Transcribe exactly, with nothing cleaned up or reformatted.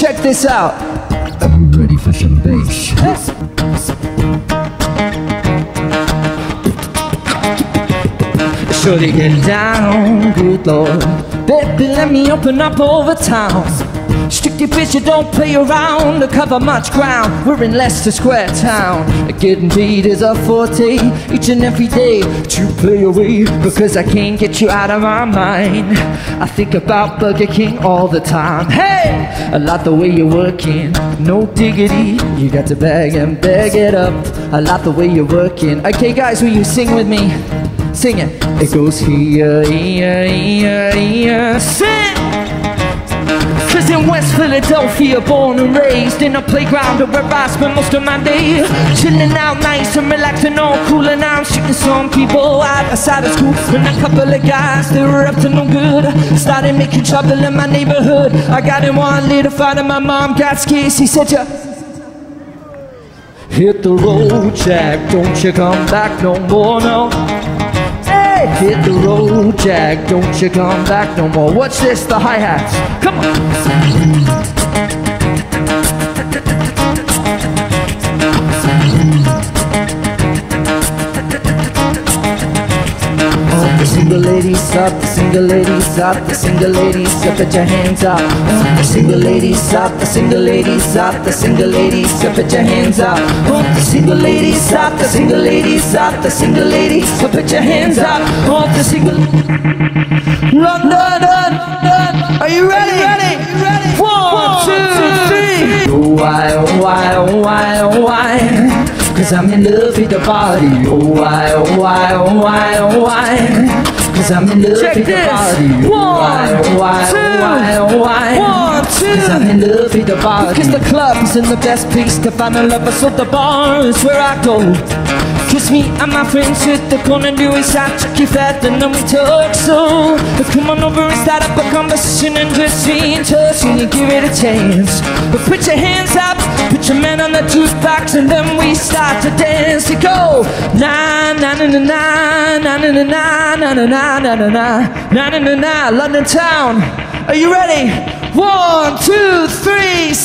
Check this out. I'm ready for some bass. Shorty, get down, good Lord. Baby, let me open up over town. Sticky bitch, you don't play around to cover much ground. We're in Leicester Square town. Getting beat is a forte each and every day. But you play away because I can't get you out of my mind. I think about Burger King all the time. Hey, I like the way you're working. No diggity, you got to bag and bag it up. I like the way you're working. Okay, guys, will you sing with me? Sing it. It goes here, here, here, here. Sing. Cause in West Philadelphia, born and raised in a playground where I spend most of my day. Chilling out nice and relaxing, all cool, and I'm shooting some people out outside of school. And a couple of guys that were up to no good started making trouble in my neighborhood. I got in one little fight and my mom got scared. She said, "Ya hit the road, Jack, don't you come back no more, no. Hit the road, Jack, don't you come back no more." What's this? The hi-hats. Come on. Oh, the single ladies up, the single ladies up, the single ladies up, put your hands up. Oh, the single ladies up, the single ladies up, the single ladies up, put your hands up. Oh, the single ladies up, the single ladies up, the single ladies up, put your hands up. Oh, the single. London, London, are you ready? Ready? Ready? One, two, three. Oh why, oh why, oh why, oh why? 'Cause I'm in love with the body. Oh why, oh why, oh why, oh why? 'Cause I'm in love Check with this. The body. Oh, one, oh, why, two, oh, why, oh, why? One, two. 'Cause I'm in love with the body. Because the club is in the best place to find a lover, so the bar is where I go. Kiss me and my friends hit the corner, do is I check you fat and then we talk. So come on over and start up a conversation and just be in touch and you give it a chance. But put your hands up, put your man on the jukebox, and then we start to dance. You go na na na na na na na na na na na na na na na na. London town, are you ready? One, two, three.